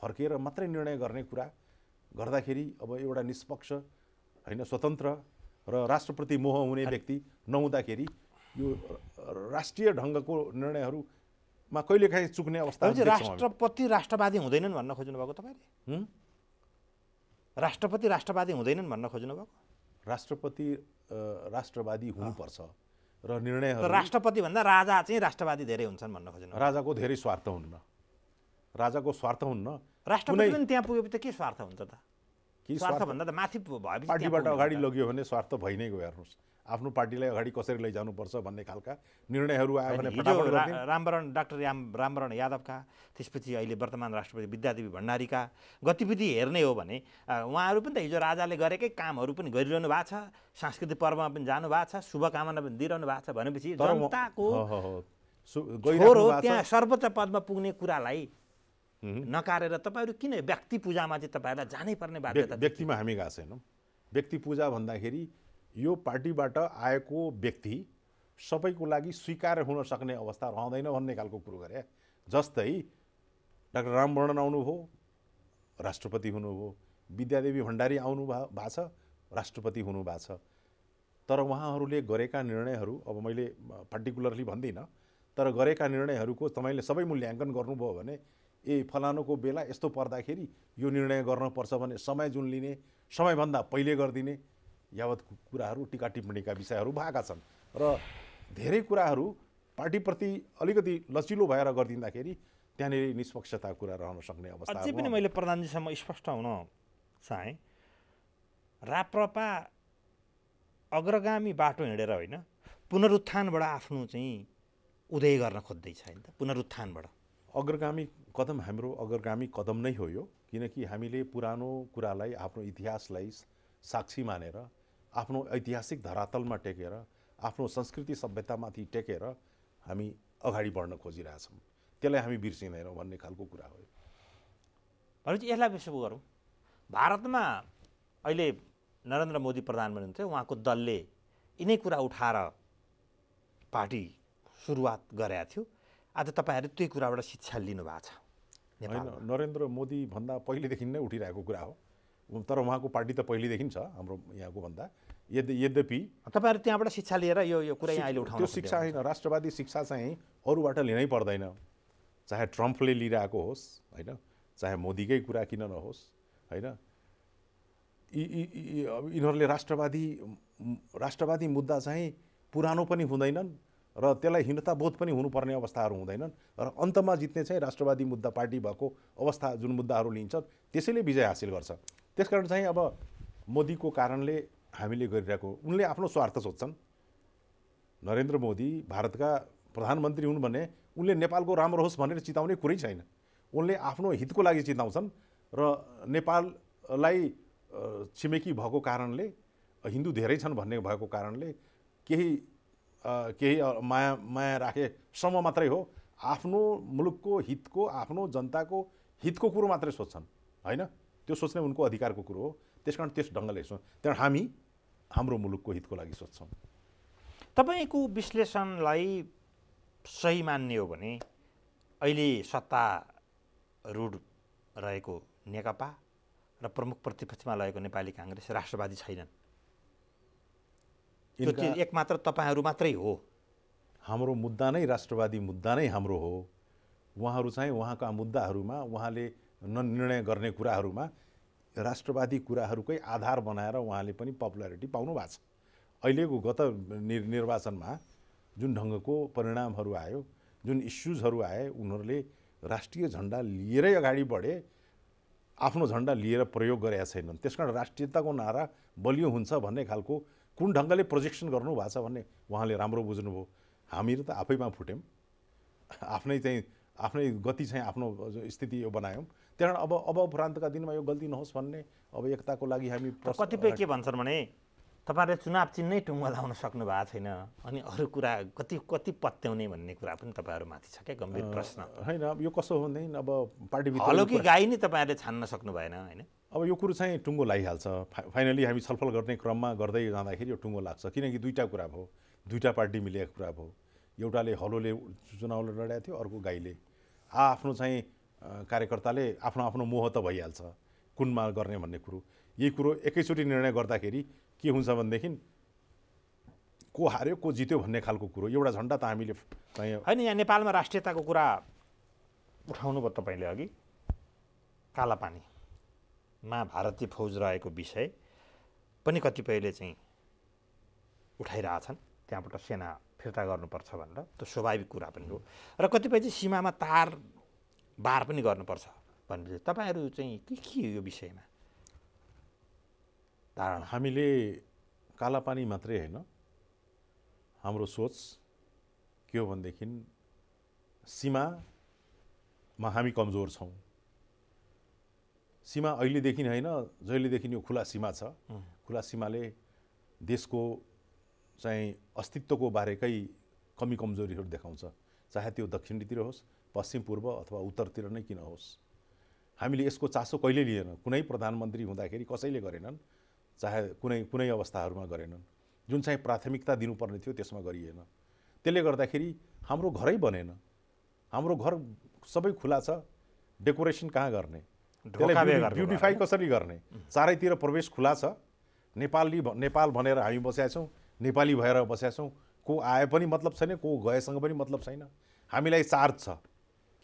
फर्केर मात्रै निर्णय गर्ने कुरा गर्दाखेरि अब एउटा निष्पक्ष हैन स्वतन्त्र र राष्ट्रप्रति मोह हुने व्यक्ति नहुँदाखेरि यो राष्ट्रिय ढंगको निर्णयहरुमा कहिलेकाहीँ चुक्ने अवस्था हुन्छ। राष्ट्रपति राष्ट्रवादी हुँदैनन् भन्न खोज्नु भएको तपाईले? राष्ट्रपति राष्ट्रवादी हुँदैनन् भन्न खोज्नु भएको? राष्ट्रपति राष्ट्रवादी हुनुपर्छ र निर्णयहरु राष्ट्रपति भन्दा राजा चाहिँ राष्ट्रवादी धेरै हुन्छन् भन्न खोज्नु? राजाको धेरै स्वार्थ हुन्न, राजाको स्वार्थ हुन्न। राष्ट्रपति पनि त्यहाँ पुगेपछि त के स्वार्थ हुन्छ त? स्वार्थ भन्दा त माथि भएपछि पार्टीबाट अगाडि लग्यो भने स्वार्थ भइ नै गयो। हेर्नुस् आफ्नो पार्टीलाई अगाडि कसरी लैजानुपर्छ भन्ने खालका निर्णयहरू आयो भने फटाफट रामवरण डाक्टर रामवरण यादवका त्यसपछि अहिले वर्तमान राष्ट्रपति विद्यादेवी भण्डारीका गतिविधि हेर्ने हो भने उहाँहरू पनि त हिजो राजाले गरेकै कामहरू पनि गरिरहनु भएको छ, सांस्कृतिक पर्वमा पनि जानु भएको छ, शुभकामना पनि दिइरहनु भएको छ। भनेपछि जनताको त्यहाँ सर्वोच्च पदमा पुग्ने कुरालाई नकारेर तपाईहरु किन व्यक्ति पूजामा चाहिँ तपाईहरुलाई जानै पर्ने बाध्यता? व्यक्तिमा हामी गएको छैनौं। व्यक्ति पूजा भन्दाखेरि यो पार्टीबाट आएको व्यक्ति सबैको लागि स्वीकार्य हुन सक्ने अवस्था रहँदैन भन्ने खालको कुरो गरे। जस्तै डाक्टर रामवरण आउनुभयो राष्ट्रपति हुनुभयो, विद्यादेवी भण्डारी आउनु भएको छ राष्ट्रपति हुनु भएको छ। तर उहाँहरूले गरेका निर्णयहरू अब मैले पर्टिकुलरली भन्दिनँ, तर गरेका निर्णयहरूको तपाईले सबै मूल्याङ्कन गर्नुभयो भने ए फलानुको बेला यस्तो पर्दाखेरि यो निर्णय गर्नुपर्छ भने समय जुन लिने समयभन्दा पहिले गरिदिने यावत कुराहरू टिका टिप्पणीका विषयहरू भएका छन्। र धेरै कुराहरू पार्टीप्रति अलिकति लचिलो भएर गरिदिँदाखेरि त्यहाँनेरि निष्पक्षताको कुरा रहन सक्ने अवस्था हो। अझै पनि मैले प्रधानजीसम्म स्पष्ट हुन चाहे, राप्रपा अग्रगामी बाटो हिँडेर होइन, पुनरुत्थानबाट आफ्नो चाहिँ उदय गर्न खोज्दै छ नि त। पुनरुत्थानबाट अग्रगामी कदम, हाम्रो अग्रगामी कदम नै हो यो, किनकि हामीले पुरानो कुरालाई, आफ्नो इतिहासलाई साक्षी मानेर, आफ्नो ऐतिहासिक धरातलमा टेकेर, आफ्नो संस्कृति सभ्यतामाथि टेकेर हामी अगाडि बढ्न खोजिरहेछौँ। त्यसलाई हामी बिर्सिँदैनौँ भन्ने खालको कुरा हो। भनेपछि यसलाई विश्व गरौँ। भारतमा अहिले नरेन्द्र मोदी प्रधानमन्त्री हुनुहुन्छ, उहाँको दलले यिनै कुरा उठाएर पार्टी सुरुवात गरेको थियो। आज तपाईहरु त्यो कुराबाट शिक्षा लिनु भएको छ। नेपालमा नरेन्द्र मोदी भन्दा पहिलेदेखि नै उठिरहेको कुरा हो, तर उहाँको पार्टी त पहिलेदेखि छ हाम्रो यहाँको भन्दा। यद्यपि तपाईहरु त्यहाँबाट शिक्षा लिएर यो कुरा यहाँ अहिले उठाउनु। त्यो शिक्षा हैन, राष्ट्रवादी शिक्षा चाहिँ अरूबाट लिनै पर्दैन, चाहे ट्रम्पले लिइरहेको होस् हैन, चाहे मोदीकै कुरा किन नहोस् हैन। यिनीहरूले राष्ट्रवादी मुद्दा चाहिँ पुरानो पनि हुँदैनन् र त्यसलाई हीनताबोध पनि हुनुपर्ने अवस्थाहरू हुँदैनन्, र अन्तमा जित्ने चाहिँ राष्ट्रवादी मुद्दा पार्टी भएको अवस्था, जुन मुद्दाहरू लिन्छ त्यसैले विजय हासिल गर्छ। त्यसकारण चाहिँ अब मोदीको कारणले हामीले गरिरहेको, उनले आफ्नो स्वार्थ सोच्छन्। नरेन्द्र मोदी भारतका प्रधानमन्त्री हुन् भने उनले नेपालको राम्रो होस् भनेर चिताउने कुरै छैन, उनले आफ्नो हितको लागि चिताउँछन्। र नेपाललाई छिमेकी भएको कारणले, हिन्दू धेरै छन् भन्ने भएको कारणले, केही माया राखेसम्म मात्रै हो, आफ्नो मुलुकको हितको, आफ्नो जनताको हितको कुरो मात्रै सोच्छन् हैन। त्यो सोच्ने उनको अधिकारको कुरो हो, त्यसकारण त्यस ढङ्गले हेर्छौँ। त्यहाँ हामी हाम्रो मुलुकको हितको लागि सोच्छौँ। तपाईँको विश्लेषणलाई सही मान्ने हो भने अहिले सत्तारूढ रहेको नेकपा र प्रमुख प्रतिपक्षमा रहेको नेपाली काङ्ग्रेस राष्ट्रवादी छैनन्। त्यो चाहिँ एकमात्र तपाईहरू मात्रै हो। हाम्रो मुद्दा नै राष्ट्रवादी मुद्दा नै हाम्रो हो। उहाँहरू चाहिँ उहाँका मुद्दाहरूमा, उहाँले निर्णय गर्ने कुराहरूमा राष्ट्रवादी कुराहरूकै आधार बनाएर उहाँले पनि पपुलारिटी पाउनु भएको छ। अहिलेको गत निर्वाचनमा जुन ढङ्गको परिणामहरू आयो, जुन इस्युजहरू आए, उनीहरूले राष्ट्रिय झन्डा लिएरै अगाडि बढे, आफ्नो झन्डा लिएर प्रयोग गरेका छैनन्। त्यसकारण राष्ट्रियताको नारा बलियो हुन्छ भन्ने खालको कुन ढङ्गले प्रोजेक्सन गर्नु भएको छ भन्ने उहाँले राम्रो बुझ्नुभयो। हामीहरू त आफैमा फुट्यौँ, आफ्नै गति चाहिँ आफ्नो स्थिति यो बनायौँ। त्यहाँ अब उपरान्तका दिनमा यो गल्ती नहोस् भन्ने अब एकताको लागि हामी। कतिपय के भन्छन् भने तपाईँले चुनाव चिन्है टुङ्गो लाउन सक्नु भएको छैन, अनि अरू कुरा कति पत्याउने भन्ने कुरा पनि तपाईँहरूमाथि छ क्या, गम्भीर प्रश्न होइन। अब यो कसो हो भने अब पार्टीभित्र हलो कि गाई नै तपाईँहरूले छान्न सक्नु भएन होइन। अब यो कुरो चाहिँ टुङ्गो लागिहाल्छ। फाइनली हामी छलफल गर्ने क्रममा गर्दै जाँदाखेरि यो टुङ्गो लाग्छ, किनकि दुईवटा कुरा भयो, दुईवटा पार्टी मिलेको कुरा भयो। एउटाले हलोले चुनाव लडाएको थियो, अर्को गाईले। आफ्नो चाहिँ कार्यकर्ताले आफ्नो मोह त भइहाल्छ कुनमा गर्ने भन्ने कुरो। यही कुरो एकैचोटि निर्णय गर्दाखेरि के हुन्छ भनेदेखि को हार्यो को जित्यो भन्ने खालको कुरो। एउटा झन्डा त हामीले चाहिँ होइन। यहाँ नेपालमा राष्ट्रियताको कुरा उठाउनुभयो तपाईँले अघि। कालापानी मा भारतीय फौज रहेको विषय पनि कतिपयले चाहिँ उठाइरहेछन्, त्यहाँबाट सेना फिर्ता गर्नुपर्छ भनेर। त्यो स्वाभाविक कुरा पनि हो, र कतिपय चाहिँ सीमामा तार बार पनि गर्नुपर्छ भन्ने। तपाईँहरू चाहिँ के यो विषयमा धारणा? हामीले कालापानी मात्रै होइन, हाम्रो सोच के हो भनेदेखि सीमामा हामी कमजोर छौँ। सीमा अहिलेदेखि होइन, जहिलेदेखि यो खुला सीमा छ, खुला सीमाले देशको चाहिँ अस्तित्वको बारेकै कमी कमजोरीहरू देखाउँछ, चाहे त्यो दक्षिणतिर होस्, पश्चिम पूर्व अथवा उत्तरतिर नै किन होस्। हामीले यसको चासो कहिले लिएन, कुनै प्रधानमन्त्री हुँदाखेरि कसैले गरेनन्, चाहे कुनै अवस्थाहरूमा गरेनन्। जुन चाहिँ प्राथमिकता दिनुपर्ने थियो त्यसमा गरिएन। त्यसले गर्दाखेरि हाम्रो घरै बनेन। हाम्रो घर सबै खुला छ, डेकोरेसन कहाँ गर्ने, त्यसलाई ब्युटिफाई कसरी गर्ने? चारैतिर प्रवेश खुला छ। नेपाल भनेर हामी बसेका छौँ, नेपाली भएर बसेका छौँ। को आए पनि मतलब छैन, को गएसँग पनि मतलब छैन। हामीलाई चार्ज छ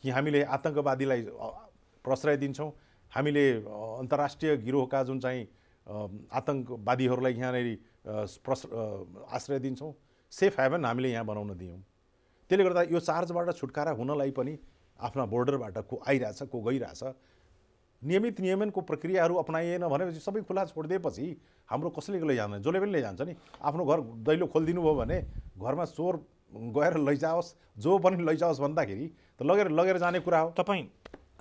कि हामीले आतङ्कवादीलाई प्रश्रय दिन्छौँ, हामीले अन्तर्राष्ट्रिय गिरोहका जुन चाहिँ आतङ्कवादीहरूलाई यहाँनिर आश्रय दिन्छौँ। सेफ हेभन हामीले यहाँ बनाउन दियौँ। यो चार्जबाट छुटकारा हुनलाई पनि आफ्ना बोर्डरबाट को आइराछ को गइराछ। नियमित नियमनको प्रक्रियाहरू अपनाइएन भनेपछि सबै खुला छोडिदिएपछि हाम्रो कसले लैजान्छ? जसले पनि लैजान्छ नि। आफ्नो घर दैलो खोलिदिनु भयो भने घरमा चोर गएर लैजाओस्, जो पनि लैजाओस् भन्दाखेरि त लगेर जाने कुरा हो। तपाई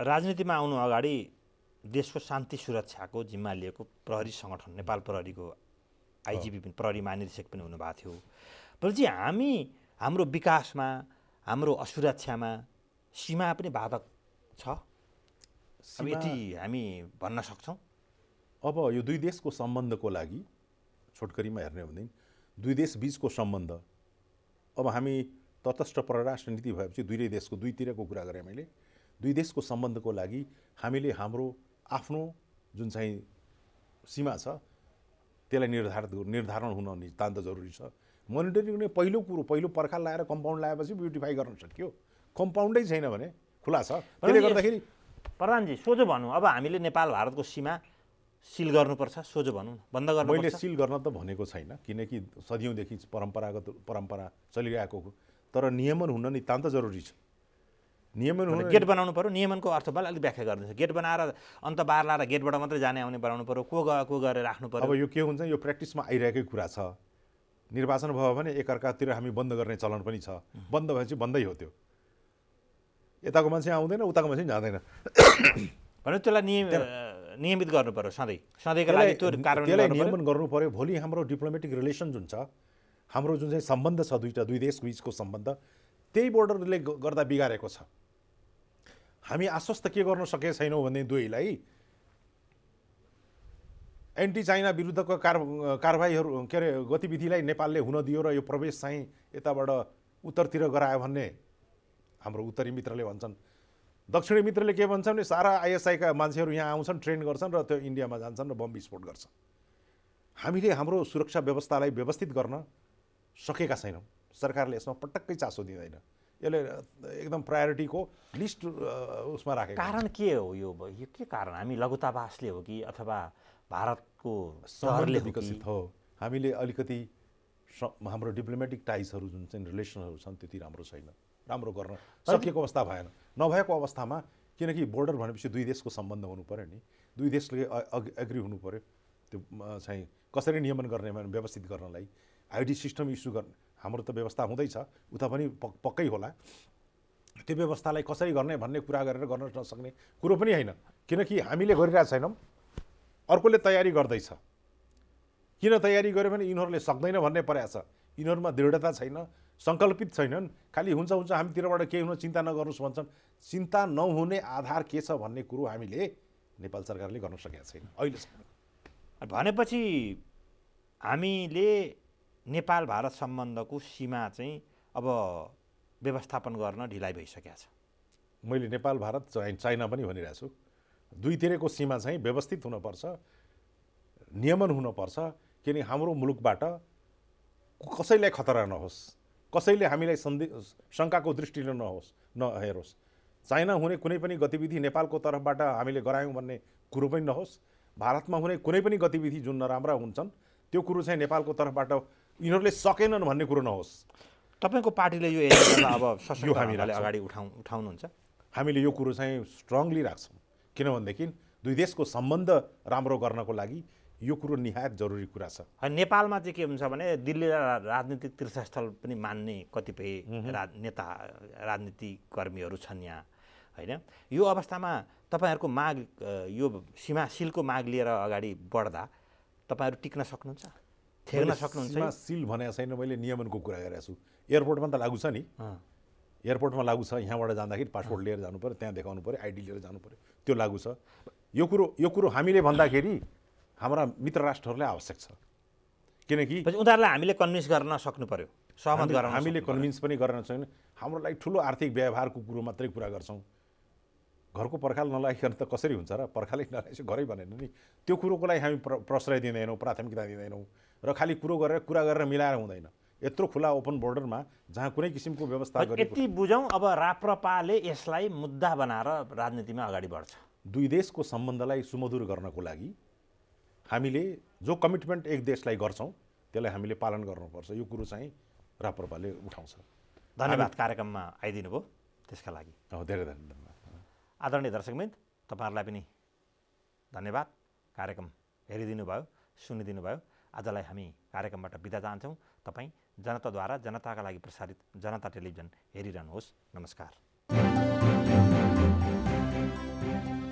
राजनीतिमा आउनु अगाडि देशको शान्ति सुरक्षाको जिम्मा लिएको प्रहरी संगठन नेपाल प्रहरीको आईजीपी पनि प्रहरी महानिर्देशक पनि हुनुभएको थियो। पछि हामी हाम्रो विकासमा हाम्रो असुरक्षामा सीमा पनि बाधक छ, यति हामी भन्न सक्छौँ। अब यो दुई देशको सम्बन्धको लागि छोटकरीमा हेर्ने हो भने दुई देश बीचको सम्बन्ध, अब हामी तटस्थ परराष्ट्र नीति भएपछि दुईले देशको दुईतिरको कुरा गरेँ मैले। दुई देशको सम्बन्धको लागि हामीले हाम्रो आफ्नो जुन चाहिँ सीमा छ त्यसलाई निर्धारण हुन नितान्त जरुरी छ। मोनिटरिङ नै पहिलो कुरो, पहिलो पर्खाल लाएर कम्पाउन्ड लगाएपछि ब्युटिफाई गर्न सकियो। कम्पाउन्डै छैन भने खुला छ। त्यसले गर्दाखेरि प्रधानजी सोझो भनौँ, अब हामीले नेपाल भारतको सीमा सिल गर्नुपर्छ, सोझो भनौँ बन्द गर्नुपर्छ। मैले सिल गर्न त भनेको छैन, किनकि सदियौँदेखि परम्परागत परम्परा चलिरहेको, तर नियमन हुन नितान्त जरुरी छ। नियमन हुन गेट बनाउनु पर्यो। नियमनको अर्थमा अलिक व्याख्या गर्दैछ, गेट बनाएर अन्त बार लाएर गेटबाट मात्रै जाने आउने बनाउनु पर्यो, को गरेर राख्नु पर्यो। अब यो के हुन्छ, यो प्र्याक्टिसमा आइरहेकै कुरा छ। निर्वाचन भयो भने एकअर्कातिर हामी बन्द गर्ने चलन पनि छ, बन्द भएपछि बन्दै हो। त्यो यताको मान्छे आउँदैन, उताको मान्छे जाँदैन भने त्यसलाई नियमित गर्नु पर्यो। सधैँका लागि त्यसलाई नियमन गर्नु पर्यो। भोलि हाम्रो डिप्लोमेटिक रिलेसन जुन छ, हाम्रो जुन चाहिँ सम्बन्ध छ दुई देशको बिचको सम्बन्ध, त्यही बोर्डरले गर्दा बिगारेको छ। हामी आश्वस्त के गर्न सके छैनौँ भने दुईलाई एन्टी चाइना विरुद्धको कारवाहीहरू के अरे गतिविधिलाई नेपालले हुन दियो र यो प्रवेश चाहिँ यताबाट उत्तरतिर गरायो भन्ने हाम्रो उत्तरी मित्रले भन्छन्। दक्षिणी मित्रले के भन्छन् भने सारा आइएसआईका मान्छेहरू यहाँ आउँछन्, ट्रेन गर्छन् र त्यो इन्डियामा जान्छन् र बम विस्फोट गर्छन्। हामीले हाम्रो सुरक्षा व्यवस्थालाई व्यवस्थित गर्न सकेका छैनौँ। सरकारले यसमा पटक्कै चासो दिँदैन, यसले एकदम प्रायोरिटीको लिस्ट उसमा राखेको। कारण के हो यो के कारण? हामी लघुतावासले हो कि अथवा भारतको सहरले विकसित हो? हामीले अलिकति हाम्रो डिप्लोमेटिक टाइजहरू जुन चाहिँ रिलेसनहरू छन् त्यति राम्रो छैन, राम्रो गर्न सकिएको अवस्था भएन। नभएको अवस्थामा, किनकि बोर्डर भनेपछि दुई देशको सम्बन्ध हुनु पर्यो नि, दुई देशले एग्री हुनु पर्यो। त्यो चाहिँ कसरी नियमन गर्ने व्यवस्थित गर्नलाई आइडी सिस्टम इस्यु गर्ने हाम्रो त व्यवस्था हुँदैछ, उता पनि पक्कै होला। त्यो व्यवस्थालाई कसरी गर्ने भन्ने कुरा गरेर गर्न नसक्ने कुरो पनि होइन, किनकि हामीले गरिरहेको छैनौँ, अर्कोले तयारी गर्दैछ। किन तयारी गर्यो भने यिनीहरूले सक्दैन भन्ने प्रयास, यिनीहरूमा दृढता छैन, सङ्कल्पित छैनन्। खालि हुन्छ हामीतिरबाट केही हुन चिन्ता नगर्नुहोस् भन्छन्। चिन्ता नहुने आधार के छ भन्ने कुरो हामीले नेपाल सरकारले गर्न सकेका छैन अहिलेसम्म। भनेपछि हामीले नेपाल भारत सम्बन्धको सीमा चाहिँ अब व्यवस्थापन गर्न ढिलाइ भइसकेको छ। मैले नेपाल भारत चाइना पनि भनिरहेको छु। दुईतिरको सीमा चाहिँ व्यवस्थित हुनुपर्छ, नियमन हुनुपर्छ, किनकि हाम्रो मुलुकबाट कसैलाई खतरा नहोस्, कसैले हामीलाई शङ्काको दृष्टिले नहोस् नहेरोस्। चाइना हुने कुनै पनि गतिविधि नेपालको तर्फबाट हामीले गरायौँ भन्ने कुरो पनि नहोस्। भारतमा हुने कुनै पनि गतिविधि जुन नराम्रा हुन्छन् त्यो कुरो चाहिँ नेपालको तर्फबाट यिनीहरूले सकेनन् भन्ने कुरो नहोस्। तपाईँको पार्टीले यो एजेन्डा अब सशक्त हामीले अगाडि उठाउनुहुन्छ? हामीले यो कुरो चाहिँ स्ट्रङली राख्छौँ, किनभनेदेखि दुई देशको सम्बन्ध राम्रो गर्नको लागि यो कुरो निहायत जरुरी कुरा छ। नेपालमा चाहिँ के हुन्छ भने दिल्लीलाई राजनीतिक तीर्थस्थल पनि मान्ने कतिपय नेता राजनीतिकर्मीहरू छन् यहाँ, होइन? यो अवस्थामा तपाईँहरूको माग, यो सीमा सिलको माग लिएर अगाडि बढ्दा तपाईँहरू टिक्न सक्नुहुन्छ, ठेक्न सक्नुहुन्छ? सीमा सिल भनेको छैन, मैले नियमनको कुरा गरेको छु। एयरपोर्टमा त लागु छ नि, एयरपोर्टमा लागु छ। यहाँबाट जाँदाखेरि पासपोर्ट लिएर जानु पऱ्यो, त्यहाँ देखाउनु पऱ्यो, आइडी लिएर जानु पऱ्यो, त्यो लागु छ। यो कुरो हामीले भन्दाखेरि हाम्रा मित्र राष्ट्रहरूलाई आवश्यक छ, किनकि उनीहरूलाई हामीले कन्भिन्स गर्न सक्नु पऱ्यो, सहमत गर्न। हामीले कन्भिन्स पनि गर्न छैन। हाम्रो लागि ठुलो आर्थिक व्यवहारको कुरो मात्रै कुरा गर्छौँ। घरको पर्खाल नलागिकन त कसरी हुन्छ र? पर्खालै नलागेपछि घरै भनेन नि। त्यो कुरोको लागि हामी प्रश्रय दिँदैनौँ, प्राथमिकता दिँदैनौँ र खालि कुरा गरेर मिलाएर हुँदैन। यत्रो खुला ओपन बोर्डरमा जहाँ कुनै किसिमको व्यवस्था यति बुझौँ। अब राप्रपाले यसलाई मुद्दा बनाएर राजनीतिमा अगाडि बढ्छ। दुई देशको सम्बन्धलाई सुमधुर गर्नको लागि हामीले जो कमिटमेन्ट एक देशलाई गर्छौँ त्यसलाई हामीले पालन गर्नुपर्छ। यो कुरो चाहिँ राप्रपाले उठाउँछ। धन्यवाद कार्यक्रममा आइदिनु भयो त्यसका लागि। धेरै धन्यवाद। आदरणीय दर्शकमित तपाईहरुलाई पनि धन्यवाद, कार्यक्रम हेरिदिनु भयो, सुनिदिनु भयो। आजलाई हामी कार्यक्रमबाट बिदा चाहन्छौं। तपाई जनताद्वारा जनताका लागि प्रसारित जनता टेलिभिजन हेरिरहनुहोस्। नमस्कार।